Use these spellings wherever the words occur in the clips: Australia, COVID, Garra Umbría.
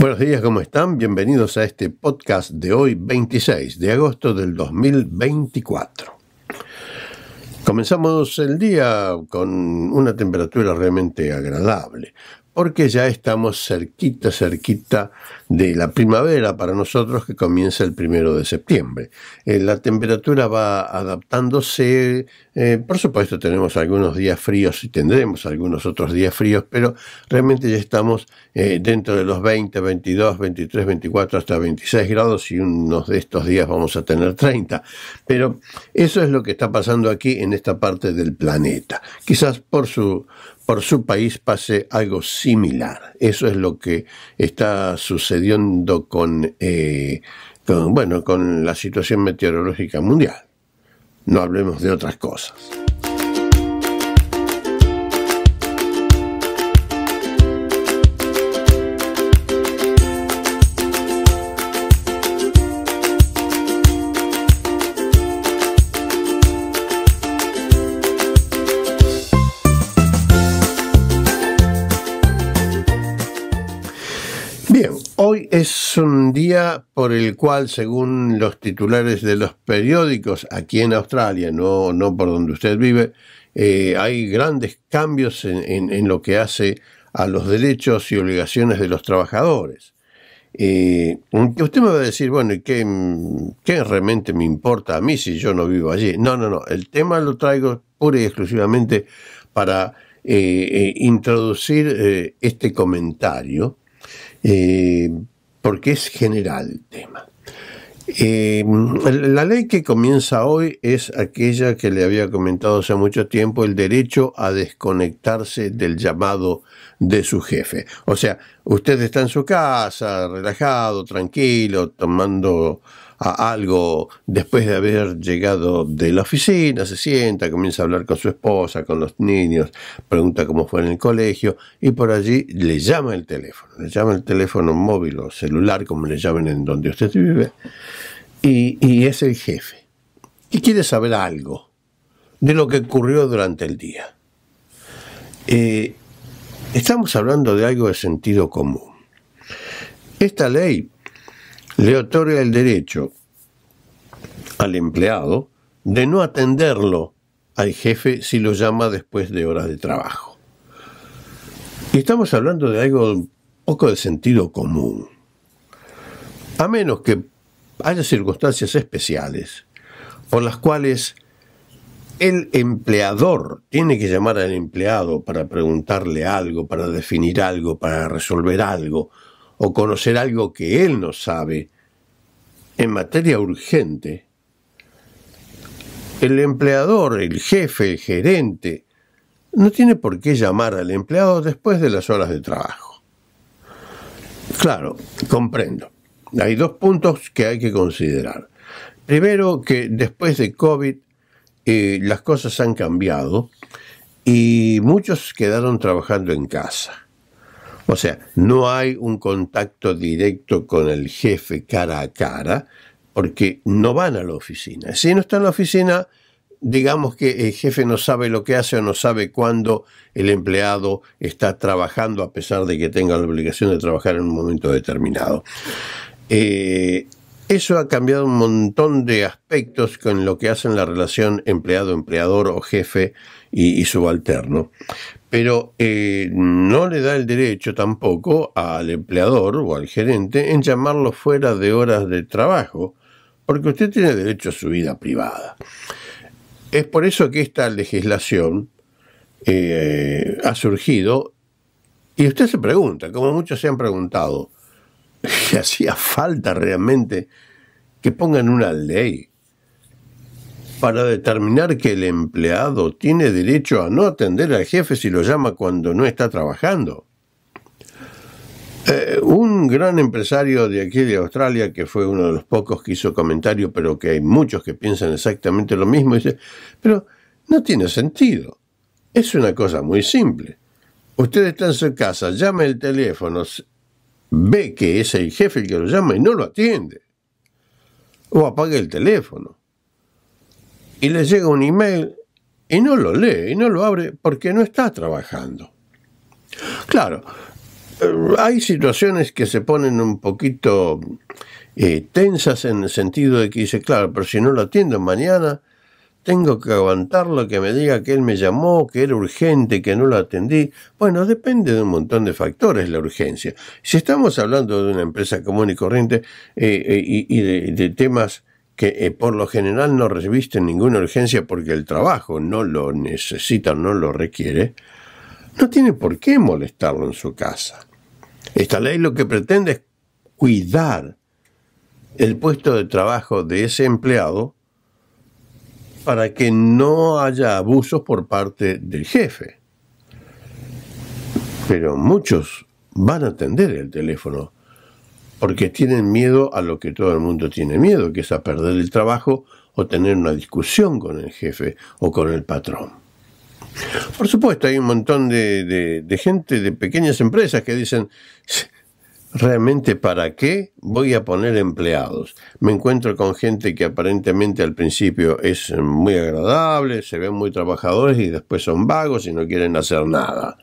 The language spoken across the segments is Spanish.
Buenos días, ¿cómo están? Bienvenidos a este podcast de hoy, 26 de agosto del 2024. Comenzamos el día con una temperatura realmente agradable, porque ya estamos cerquita de la primavera para nosotros, que comienza el 1 de septiembre. La temperatura va adaptándose. Por supuesto tenemos algunos días fríos y tendremos algunos otros días fríos, pero realmente ya estamos dentro de los 20, 22, 23, 24, hasta 26 grados, y unos de estos días vamos a tener 30. Pero eso es lo que está pasando aquí en esta parte del planeta. Quizás por su país pase algo similar. Eso es lo que está sucediendo con la situación meteorológica mundial. No hablemos de otras cosas. Bien, hoy es un día por el cual, según los titulares de los periódicos aquí en Australia, no por donde usted vive, hay grandes cambios en lo que hace a los derechos y obligaciones de los trabajadores. Usted me va a decir, bueno, ¿y qué realmente me importa a mí si yo no vivo allí? No, el tema lo traigo pura y exclusivamente para introducir este comentario. Porque es general el tema. La ley que comienza hoy es aquella que le había comentado hace mucho tiempo, el derecho a desconectarse del llamado de su jefe. O sea, usted está en su casa, relajado, tranquilo, tomando algo después de haber llegado de la oficina, se sienta, comienza a hablar con su esposa, con los niños, pregunta cómo fue en el colegio, y por allí le llama el teléfono móvil o celular, como le llamen en donde usted vive, y es el jefe, y quiere saber algo de lo que ocurrió durante el día. Estamos hablando de algo de sentido común. Esta ley le otorga el derecho al empleado de no atenderlo al jefe si lo llama después de horas de trabajo. Y estamos hablando de algo un poco de sentido común. A menos que haya circunstancias especiales por las cuales el empleador tiene que llamar al empleado para preguntarle algo, para definir algo, para resolver algo, o conocer algo que él no sabe en materia urgente, el empleador, el jefe, el gerente, no tiene por qué llamar al empleado después de las horas de trabajo. Claro, comprendo. Hay dos puntos que hay que considerar. Primero, que después de COVID las cosas han cambiado y muchos quedaron trabajando en casa. O sea, no hay un contacto directo con el jefe cara a cara, porque no van a la oficina. Si no está en la oficina, digamos que el jefe no sabe lo que hace o no sabe cuándo el empleado está trabajando, a pesar de que tenga la obligación de trabajar en un momento determinado. Eso ha cambiado un montón de aspectos con lo que hacen la relación empleado-empleador o jefe y subalterno. Pero no le da el derecho tampoco al empleador o al gerente en llamarlo fuera de horas de trabajo, porque usted tiene derecho a su vida privada. Es por eso que esta legislación ha surgido, y usted se pregunta, como muchos se han preguntado, ¿y hacía falta realmente que pongan una ley para determinar que el empleado tiene derecho a no atender al jefe si lo llama cuando no está trabajando? Un gran empresario de aquí de Australia, que fue uno de los pocos que hizo comentario, pero que hay muchos que piensan exactamente lo mismo, dice, pero no tiene sentido, es una cosa muy simple. Usted está en su casa, llama el teléfono, ve que es el jefe el que lo llama y no lo atiende, o apaga el teléfono, y le llega un email y no lo lee y no lo abre porque no está trabajando. Claro, Hay situaciones que se ponen un poquito tensas, en el sentido de que dice, claro, pero si no lo atiendo mañana, tengo que aguantarlo, que me diga que él me llamó, que era urgente, que no lo atendí. Bueno, depende de un montón de factores la urgencia. Si estamos hablando de una empresa común y corriente y de temas que por lo general no revisten ninguna urgencia porque el trabajo no lo necesita, no lo requiere, no tiene por qué molestarlo en su casa. Esta ley lo que pretende es cuidar el puesto de trabajo de ese empleado para que no haya abusos por parte del jefe. Pero muchos van a atender el teléfono porque tienen miedo a lo que todo el mundo tiene miedo, que es a perder el trabajo o tener una discusión con el jefe o con el patrón. Por supuesto, hay un montón de gente de pequeñas empresas que dicen, ¿realmente para qué voy a poner empleados? Me encuentro con gente que aparentemente al principio es muy agradable, se ven muy trabajadores y después son vagos y no quieren hacer nada.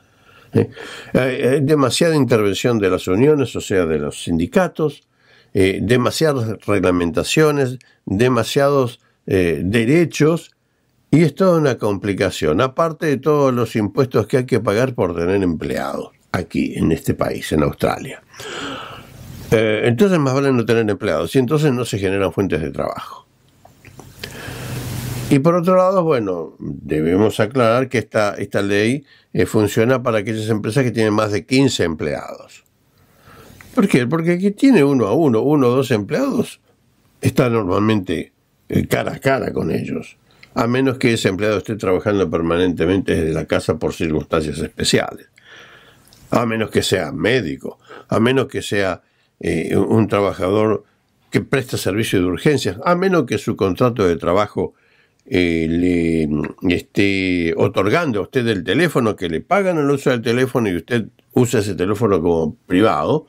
Hay demasiada intervención de las uniones, o sea, de los sindicatos, demasiadas reglamentaciones, demasiados derechos, y es toda una complicación, aparte de todos los impuestos que hay que pagar por tener empleados aquí, en este país, en Australia. Entonces más vale no tener empleados, y entonces no se generan fuentes de trabajo. Y por otro lado, bueno, debemos aclarar que esta ley funciona para aquellas empresas que tienen más de 15 empleados. ¿Por qué? Porque aquí tiene uno o dos empleados, está normalmente cara a cara con ellos, a menos que ese empleado esté trabajando permanentemente desde la casa por circunstancias especiales, a menos que sea médico, a menos que sea un trabajador que presta servicio de urgencias, a menos que su contrato de trabajo le esté otorgando a usted el teléfono, que le pagan el uso del teléfono y usted usa ese teléfono como privado,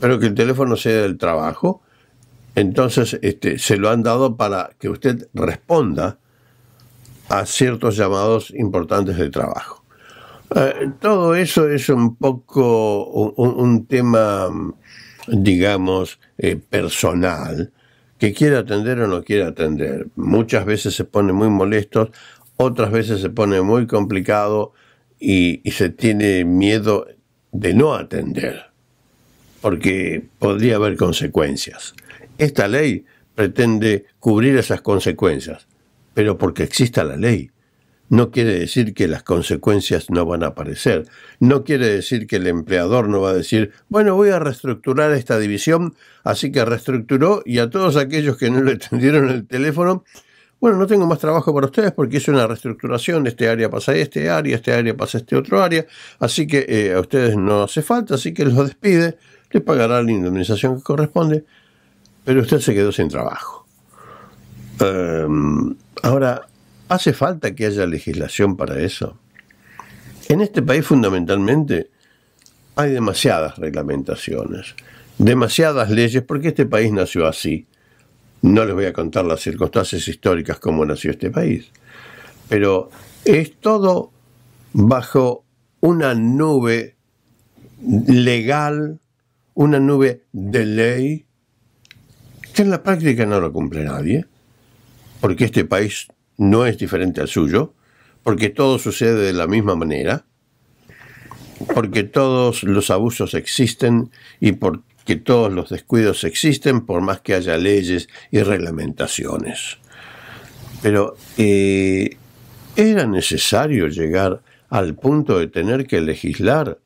pero que el teléfono sea del trabajo, entonces se lo han dado para que usted responda a ciertos llamados importantes de trabajo. Todo eso es un poco un tema, digamos, personal, que quiere atender o no quiere atender. Muchas veces se pone muy molesto, otras veces se pone muy complicado y se tiene miedo de no atender, porque podría haber consecuencias. Esta ley pretende cubrir esas consecuencias, pero porque exista la ley no quiere decir que las consecuencias no van a aparecer. No quiere decir que el empleador no va a decir, bueno, voy a reestructurar esta división, así que reestructuró y a todos aquellos que no le atendieron el teléfono, bueno, no tengo más trabajo para ustedes porque hice una reestructuración, este área pasa a este área pasa a este otro área, así que a ustedes no hace falta, así que los despide, les pagará la indemnización que corresponde, pero usted se quedó sin trabajo. Ahora, ¿hace falta que haya legislación para eso? En este país, fundamentalmente, hay demasiadas reglamentaciones, demasiadas leyes, porque este país nació así. No les voy a contar las circunstancias históricas como nació este país, pero es todo bajo una nube legal, una nube de ley, que en la práctica no lo cumple nadie, porque este país no es diferente al suyo, porque todo sucede de la misma manera, porque todos los abusos existen y porque todos los descuidos existen, por más que haya leyes y reglamentaciones. Pero ¿era necesario llegar al punto de tener que legislar?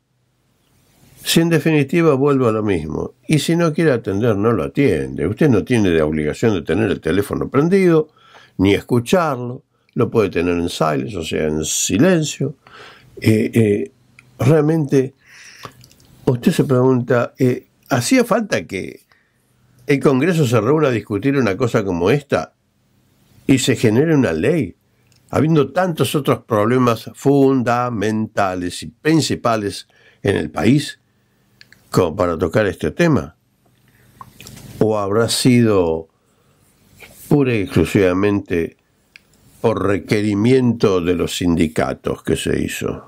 Si en definitiva vuelvo a lo mismo, y si no quiere atender, no lo atiende. Usted no tiene la obligación de tener el teléfono prendido, ni escucharlo, lo puede tener en silence, o sea, en silencio. Realmente, usted se pregunta, ¿hacía falta que el Congreso se reúna a discutir una cosa como esta y se genere una ley, habiendo tantos otros problemas fundamentales y principales en el país como para tocar este tema? ¿O habrá sido pura y exclusivamente por requerimiento de los sindicatos que se hizo?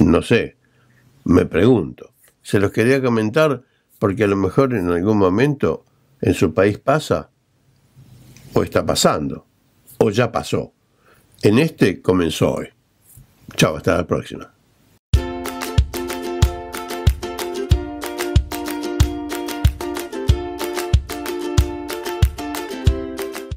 No sé, me pregunto. Se los quería comentar porque a lo mejor en algún momento en su país pasa, o está pasando, o ya pasó. En este comenzó hoy. Chao, hasta la próxima.